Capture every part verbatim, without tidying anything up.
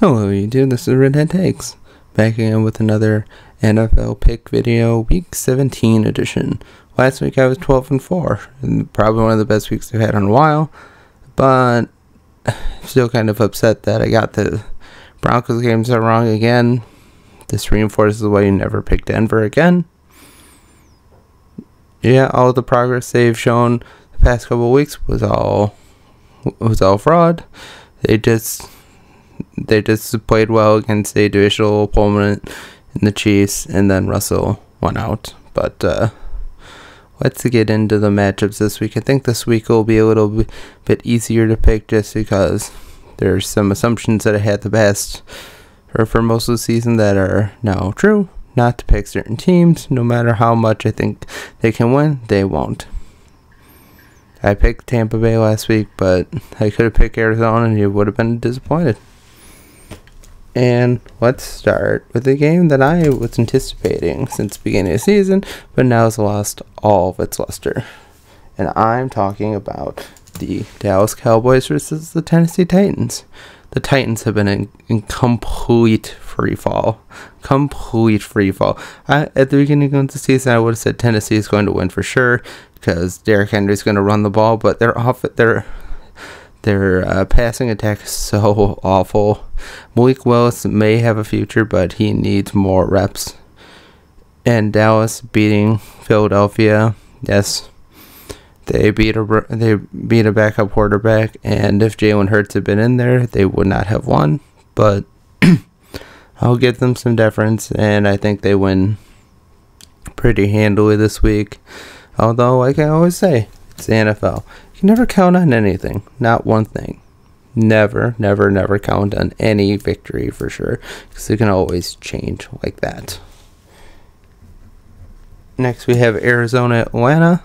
Hello YouTube, this is Redhead Takes, back again with another N F L pick video, week seventeen edition. Last week I was twelve and four, and probably one of the best weeks I've had in a while, but still kind of upset that I got the Broncos game so wrong again. This reinforces why you never pick Denver again. Yeah, all the progress they've shown the past couple weeks was all, was all fraud. They just... They just played well against a divisional opponent in the Chiefs, and then Russell won out. But uh, let's get into the matchups this week. I think this week will be a little bit easier to pick just because there's some assumptions that I had the past or for most of the season that are now true. Not to pick certain teams, no matter how much I think they can win, they won't. I picked Tampa Bay last week, but I could have picked Arizona, and you would have been disappointed. And let's start with a game that I was anticipating since the beginning of the season, but now has lost all of its luster. And I'm talking about the Dallas Cowboys versus the Tennessee Titans. The Titans have been in, in complete free fall. Complete free fall. I, at the beginning of the season, I would have said Tennessee is going to win for sure because Derrick Henry is going to run the ball, but they're off at their... Their uh, passing attack is so awful. Malik Willis may have a future, but he needs more reps. And Dallas beating Philadelphia, yes, they beat a they beat a backup quarterback. And if Jalen Hurts had been in there, they would not have won. But I'll give them some deference, and I think they win pretty handily this week. Although, like I always say, it's the N F L. You never count on anything, not one thing. Never, never, never count on any victory for sure, because it can always change like that. Next we have Arizona Atlanta.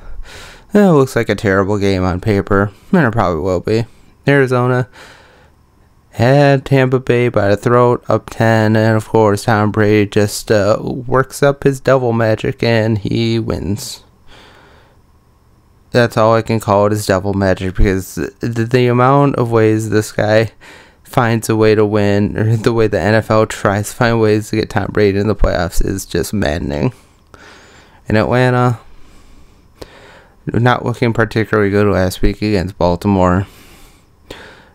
It looks like a terrible game on paper, and it probably will be. Arizona had Tampa Bay by the throat, up ten, and of course Tom Brady just uh, works up his devil magic and he wins. That's all I can call it, is devil magic, because the, the amount of ways this guy finds a way to win, or the way the N F L tries to find ways to get Tom Brady in the playoffs, is just maddening. And Atlanta, not looking particularly good last week against Baltimore.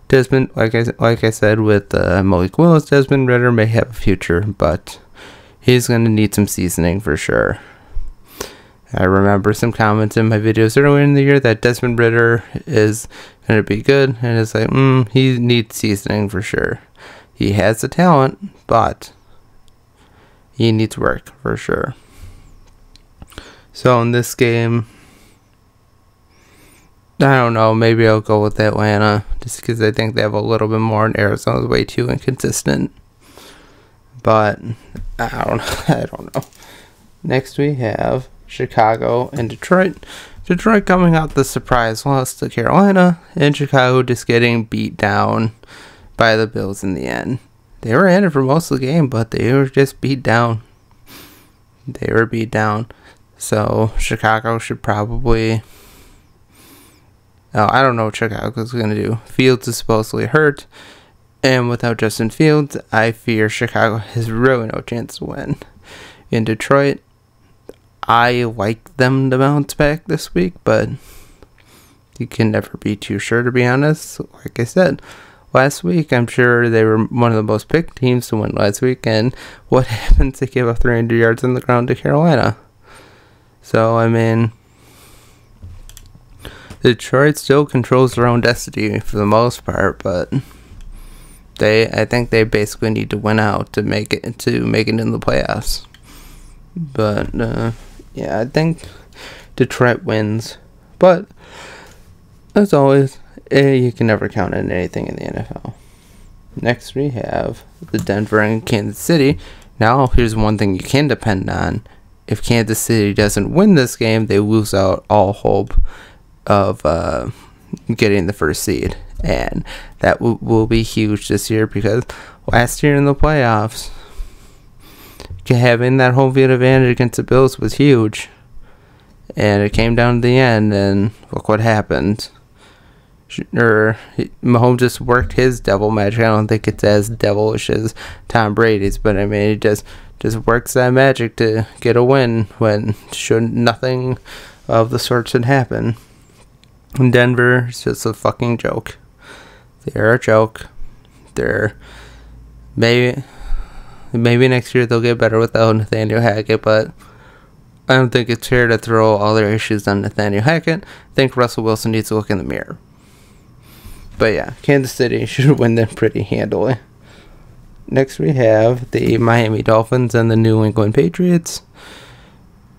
Desmond, like I, like I said with uh, Malik Willis, Desmond Ridder may have a future, but he's going to need some seasoning for sure. I remember some comments in my videos earlier in the year that Desmond Ridder is going to be good, and it's like, mm, he needs seasoning for sure. He has the talent, but he needs work for sure. So in this game, I don't know, maybe I'll go with Atlanta, just because I think they have a little bit more, and Arizona's way too inconsistent. But I don't know. I don't know. Next we have Chicago and Detroit. Detroit coming out the surprise loss to Carolina, and Chicago just getting beat down by the Bills in the end. They were in it for most of the game, but they were just beat down. They were beat down. So Chicago should probably... Oh, I don't know what Chicago's going to do. Fields is supposedly hurt, and without Justin Fields, I fear Chicago has really no chance to win. In Detroit, I like them to bounce back this week, but you can never be too sure, to be honest. Like I said, last week, I'm sure they were one of the most picked teams to win last week, and what happens? They gave up three hundred yards on the ground to Carolina. So, I mean, Detroit still controls their own destiny for the most part, but they, I think they basically need to win out to make it, to make it in the playoffs. But, uh, yeah, I think Detroit wins. But, as always, eh, you can never count on anything in the N F L. Next, we have the Denver and Kansas City. Now, here's one thing you can depend on. If Kansas City doesn't win this game, they lose out all hope of uh, getting the first seed. And that w will be huge this year, because last year in the playoffs, having that home field advantage against the Bills was huge, and it came down to the end, and look what happened. or Mahomes just worked his devil magic. I don't think it's as devilish as Tom Brady's, but I mean, it just just works that magic to get a win when should nothing of the sort should happen. And Denver is just a fucking joke. They're a joke. They're maybe maybe next year they'll get better without Nathaniel Hackett, but I don't think it's fair to throw all their issues on Nathaniel Hackett. I think Russell Wilson needs to look in the mirror. But yeah, Kansas City should win them pretty handily. Next we have the Miami Dolphins and the New England Patriots.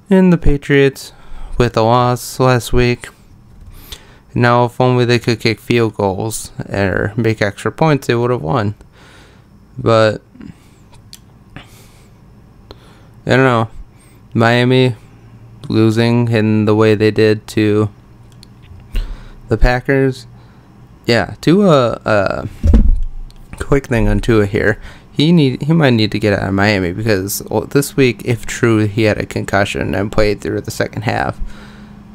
And the Patriots with a loss last week. Now if only they could kick field goals or make extra points, they would have won. But I don't know. Miami losing in the way they did to the Packers. Yeah, Tua, uh, quick thing on Tua here. He need he might need to get out of Miami because well, this week, if true, he had a concussion and played through the second half.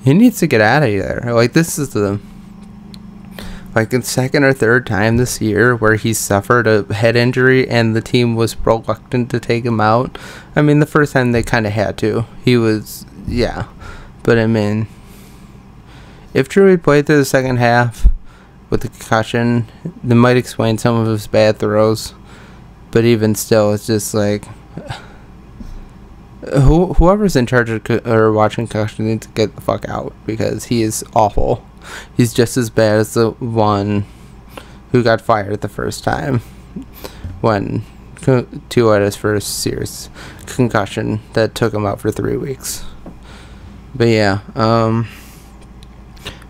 He needs to get out of there. Like, this is the like the second or third time this year where he suffered a head injury and the team was reluctant to take him out. I mean, the first time they kind of had to. He was, yeah. But, I mean, if true, he played through the second half with the concussion. That might explain some of his bad throws. But even still, it's just like, who, whoever's in charge of co- or watching concussion needs to get the fuck out because he is awful. He's just as bad as the one who got fired the first time when two out of his first serious concussion that took him out for three weeks. But yeah, um,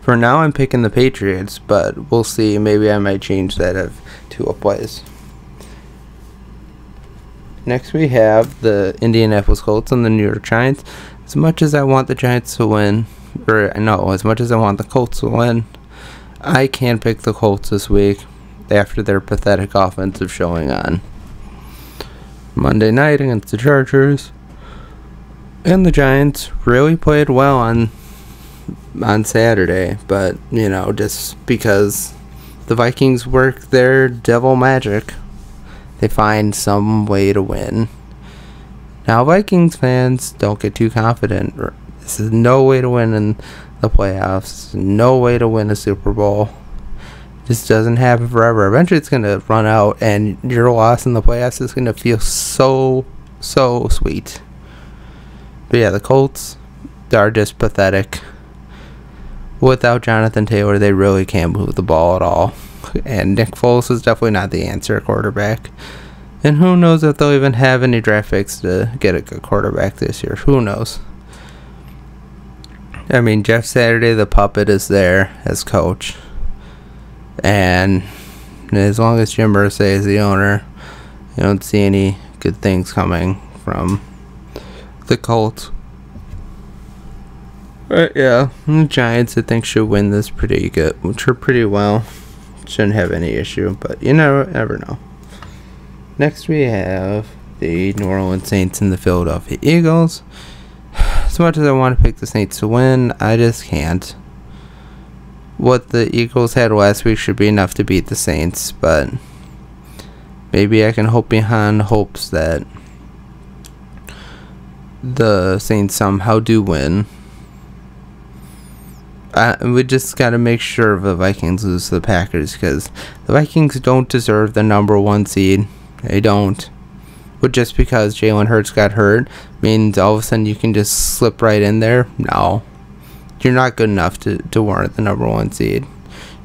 for now I'm picking the Patriots, but we'll see. Maybe I might change that if Tua plays. Next we have the Indianapolis Colts and the New York Giants. As much as I want the Giants to win, or no, as much as I want the Colts to win, I can't pick the Colts this week after their pathetic offensive showing on Monday night against the Chargers. And the Giants really played well on on Saturday, but, you know, just because the Vikings work their devil magic, they find some way to win. Now, Vikings fans, don't get too confident. This is no way to win in the playoffs. No way to win a Super Bowl. This doesn't happen forever. Eventually, it's going to run out, and your loss in the playoffs is going to feel so, so sweet. But yeah, the Colts are just pathetic. Without Jonathan Taylor, they really can't move the ball at all. And Nick Foles is definitely not the answer quarterback. And who knows if they'll even have any draft picks to get a good quarterback this year. Who knows? I mean, Jeff Saturday, the puppet, is there as coach. And as long as Jim Irsay is the owner, you don't see any good things coming from the Colts. But yeah, the Giants, I think, should win this pretty good, which are pretty well. Shouldn't have any issue, but you never, never know. Next, we have the New Orleans Saints and the Philadelphia Eagles. As much as I want to pick the Saints to win, I just can't. What the Eagles had last week should be enough to beat the Saints, but maybe I can hope behind hopes that the Saints somehow do win. I, we just got to make sure the Vikings lose to the Packers, because the Vikings don't deserve the number one seed. They don't. But just because Jalen Hurts got hurt means all of a sudden you can just slip right in there? No. You're not good enough to, to warrant the number one seed.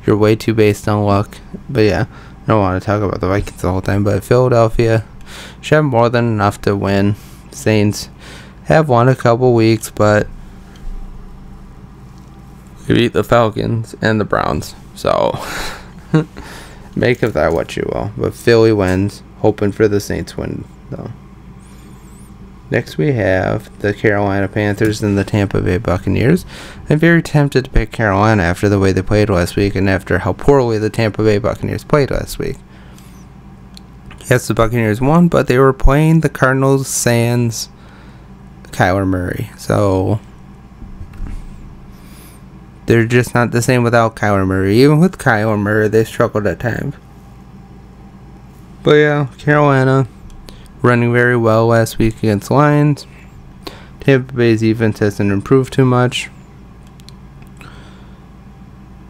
You're way too based on luck. But yeah, I don't want to talk about the Vikings the whole time, but Philadelphia should have more than enough to win. Saints have won a couple weeks, but they beat the Falcons and the Browns. So, make of that what you will. But Philly wins, hoping for the Saints win. Though. Next we have the Carolina Panthers and the Tampa Bay Buccaneers. I'm very tempted to pick Carolina after the way they played last week and after how poorly the Tampa Bay Buccaneers played last week. Yes, the Buccaneers won, but they were playing the Cardinals sans Kyler Murray. So, They're just not the same without Kyler Murray. Even with Kyler Murray, they struggled at times. But yeah, Carolina running very well last week against the Lions. Tampa Bay's defense hasn't improved too much.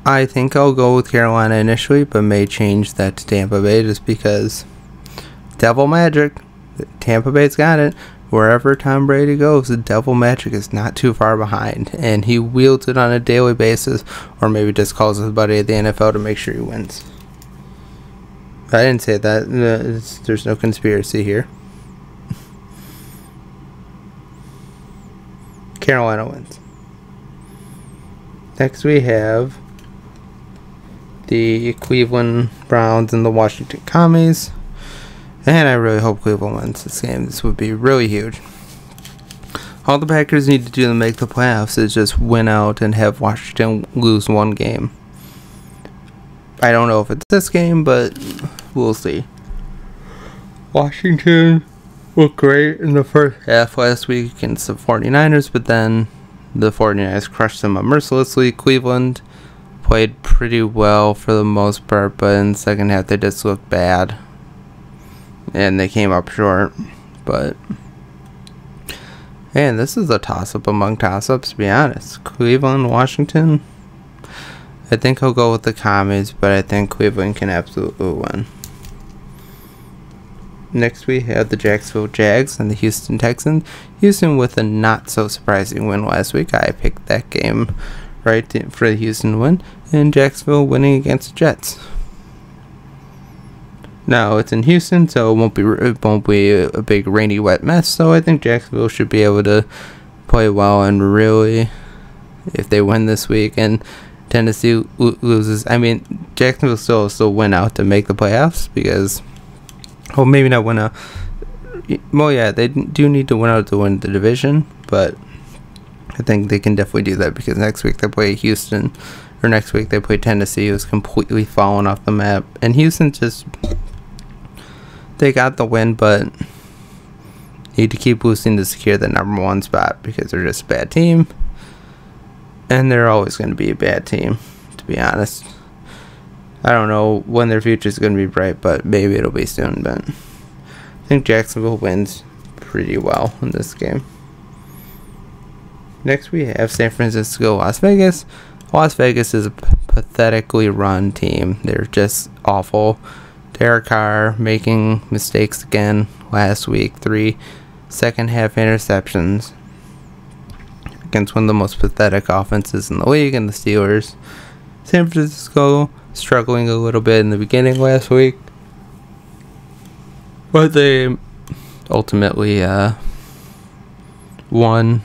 I think I'll go with Carolina initially, but may change that to Tampa Bay just because devil magic. Tampa Bay's got it. Wherever Tom Brady goes, the devil magic is not too far behind, and he wields it on a daily basis, or maybe just calls his buddy at the N F L to make sure he wins. I didn't say that. It's, there's no conspiracy here. Carolina wins. Next we have the Cleveland Browns and the Washington Commies. And I really hope Cleveland wins this game. This would be really huge. All the Packers need to do to make the playoffs is just win out and have Washington lose one game. I don't know if it's this game, but we'll see. Washington looked great in the first half last week against the forty-niners, but then the forty-niners crushed them up mercilessly. Cleveland played pretty well for the most part, but in the second half they just looked bad. And they came up short, but... Man, this is a toss-up among toss-ups, to be honest. Cleveland, Washington... I think I'll go with the Commies, but I think Cleveland can absolutely win. Next we have the Jacksonville Jags and the Houston Texans. Houston with a not-so-surprising win last week. I picked that game right for the Houston win. And Jacksonville winning against the Jets. Now, it's in Houston, so it won't be, it won't be a big rainy, wet mess. So I think Jacksonville should be able to play well and really, if they win this week, and... Tennessee loses. I mean, Jacksonville still still win out to make the playoffs because, well, maybe not win out. Well, yeah, they do need to win out to win the division, but I think they can definitely do that because next week they play Houston, or next week they play Tennessee, who's completely fallen off the map, and Houston just they got the win, but need to keep losing to secure the number one spot because they're just a bad team. And they're always going to be a bad team, to be honest. I don't know when their future is going to be bright, but maybe it'll be soon. But I think Jacksonville wins pretty well in this game. Next we have San Francisco, Las Vegas. Las Vegas is a pathetically run team. They're just awful. Derek Carr making mistakes again last week. Three second half interceptions against one of the most pathetic offenses in the league, and the Steelers. San Francisco struggling a little bit in the beginning last week, but they ultimately uh, won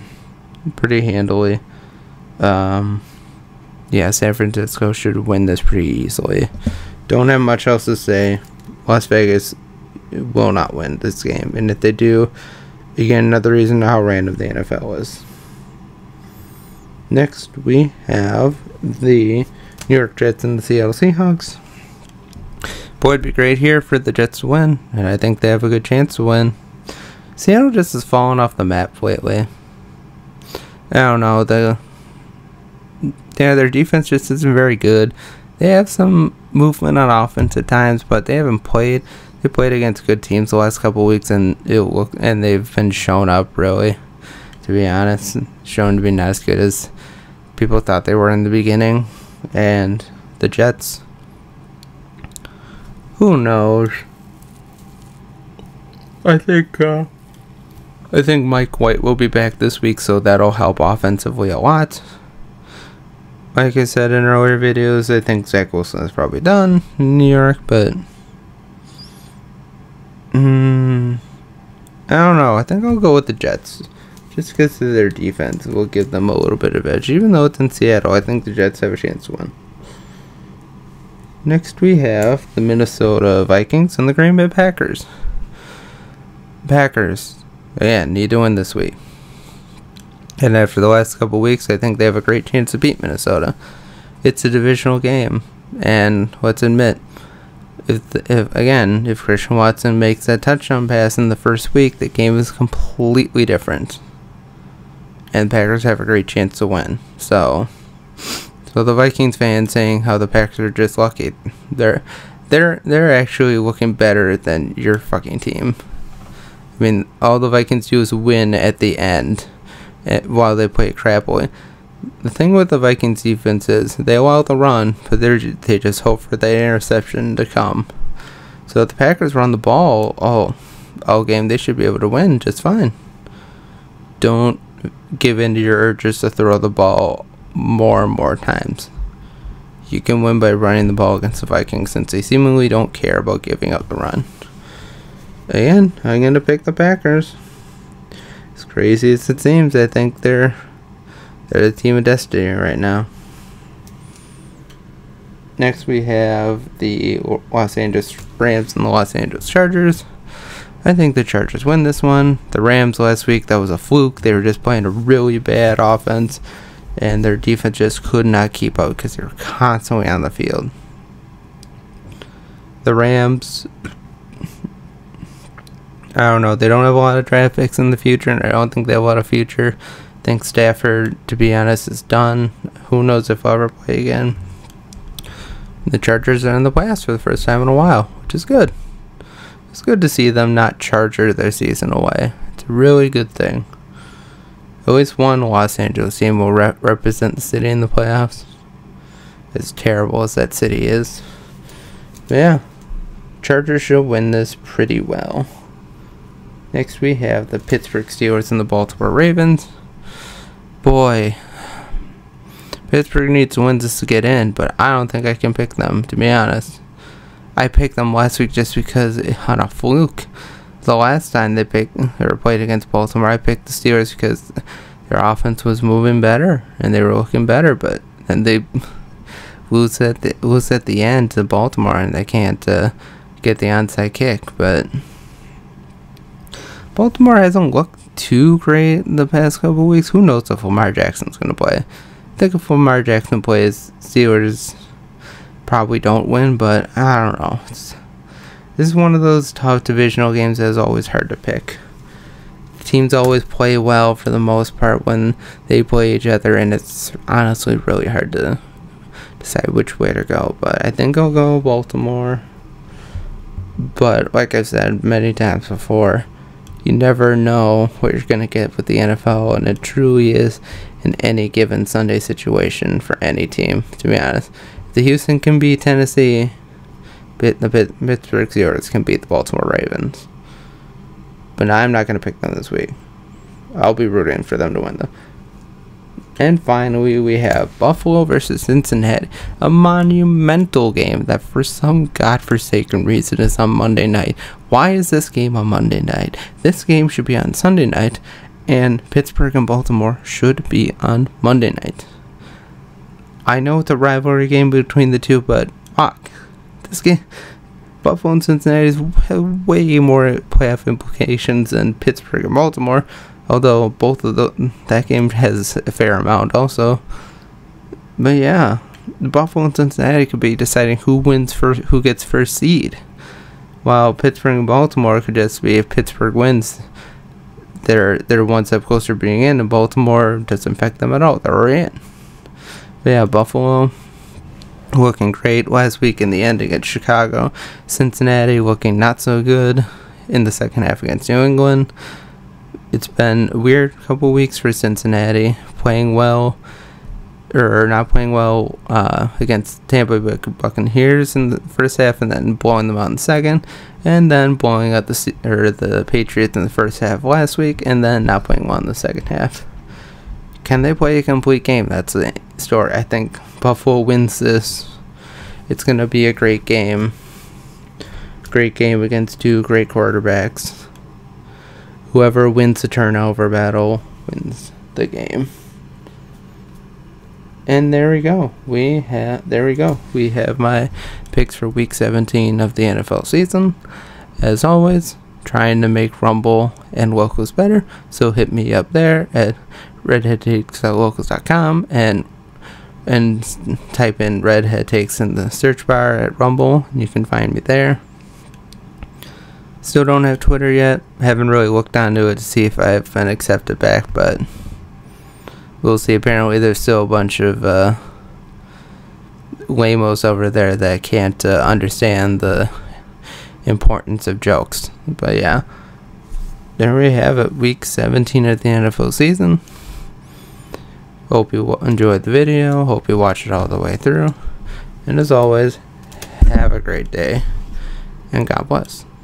pretty handily. Um, yeah, San Francisco should win this pretty easily. Don't have much else to say. Las Vegas will not win this game, and if they do, again, another reason how random the N F L is. Next, we have the New York Jets and the Seattle Seahawks. Boy, it'd be great here for the Jets to win, and I think they have a good chance to win. Seattle just has fallen off the map lately. I don't know. The, yeah, their defense just isn't very good. They have some movement on offense at times, but they haven't played. They played against good teams the last couple of weeks, and it look, and they've been shown up, really, to be honest. Shown to be not as good as people thought they were in the beginning. And the Jets, who knows? I think uh, I think Mike White will be back this week, so that'll help offensively a lot. Like I said in earlier videos, I think Zach Wilson is probably done in New York, but um, I don't know. I think I'll go with the Jets. Just because of their defense, we'll give them a little bit of edge. Even though it's in Seattle, I think the Jets have a chance to win. Next we have the Minnesota Vikings and the Green Bay Packers. Packers, again, need to win this week. And after the last couple weeks, I think they have a great chance to beat Minnesota. It's a divisional game. And let's admit, if, the, if again, if Christian Watson makes that touchdown pass in the first week, the game is completely different. And Packers have a great chance to win. So, So the Vikings fans saying how the Packers are just lucky. They're they're they're actually looking better than your fucking team. I mean, all the Vikings do is win at the end at, while they play crappily. The thing with the Vikings defense is they allow the run, but they they just hope for that interception to come. So if the Packers run the ball all all game, they should be able to win just fine. Don't give in to your urges to throw the ball more and more times. You can win by running the ball against the Vikings since they seemingly don't care about giving up the run. Again, I'm going to pick the Packers. As crazy as it seems, I think they're they're the team of destiny right now. Next we have the Los Angeles Rams and the Los Angeles Chargers. I think the Chargers win this one. The Rams last week, that was a fluke. They were just playing a really bad offense, and their defense just could not keep up because they were constantly on the field. The Rams, I don't know, they don't have a lot of draft picks in the future, and I don't think they have a lot of future. I think Stafford, to be honest, is done. Who knows if I'll ever play again. The Chargers are in the playoffs for the first time in a while, which is good. It's good to see them not charger their season away. It's a really good thing. At least one Los Angeles team will re represent the city in the playoffs. As terrible as that city is. But yeah, Chargers should win this pretty well. Next we have the Pittsburgh Steelers and the Baltimore Ravens. Boy, Pittsburgh needs wins to get in, but I don't think I can pick them, to be honest. I picked them last week just because it, on a fluke. The last time they picked or played against Baltimore, I picked the Steelers because their offense was moving better and they were looking better, but then they lose at the, lose at the end to Baltimore and they can't uh, get the onside kick. But Baltimore hasn't looked too great the past couple weeks. Who knows if Lamar Jackson's going to play? I think if Lamar Jackson plays, Steelers probably don't win, but I don't know. It's, this is one of those tough divisional games that is always hard to pick. Teams always play well for the most part when they play each other, and it's honestly really hard to decide which way to go. But I think I'll go Baltimore. But like I've said many times before, you never know what you're going to get with the N F L, and it truly is in any given Sunday situation for any team, to be honest. The Houston can beat Tennessee, but the Pittsburgh Steelers can beat the Baltimore Ravens. But I'm not going to pick them this week. I'll be rooting for them to win them. And finally, we have Buffalo versus Cincinnati, a monumental game that for some godforsaken reason is on Monday night. Why is this game on Monday night? This game should be on Sunday night, and Pittsburgh and Baltimore should be on Monday night. I know it's a rivalry game between the two, but fuck, this game, Buffalo and Cincinnati have way more playoff implications than Pittsburgh and Baltimore. Although both of the that game has a fair amount also. But yeah, Buffalo and Cincinnati could be deciding who wins first, who gets first seed, while Pittsburgh and Baltimore could just be, if Pittsburgh wins, they're they're one step closer to being in, and Baltimore doesn't affect them at all. They're already in. But yeah, Buffalo looking great last week in the end against Chicago. Cincinnati looking not so good in the second half against New England. It's been a weird couple weeks for Cincinnati, playing well, or not playing well uh, against Tampa Bay Buccaneers in the first half, and then blowing them out in the second, and then blowing out the or the Patriots in the first half last week, and then not playing well in the second half. Can they play a complete game? That's the story. I think Buffalo wins this. It's going to be a great game. Great game against two great quarterbacks. Whoever wins the turnover battle wins the game. And there we go. We have there we go. We have my picks for week seventeen of the N F L season. As always, trying to make Rumble and Locals better. So hit me up there at redhead takes dot locals dot com and and type in Redhead Takes in the search bar at Rumble. You can find me there. Still don't have Twitter yet. Haven't really looked onto it to see if I've been accepted back, but we'll see. Apparently, there's still a bunch of uh, lamos over there that can't uh, understand the importance of jokes. But yeah, there we have it, week seventeen of the N F L season. Hope you enjoyed the video, hope you watched it all the way through, and as always, have a great day, and God bless.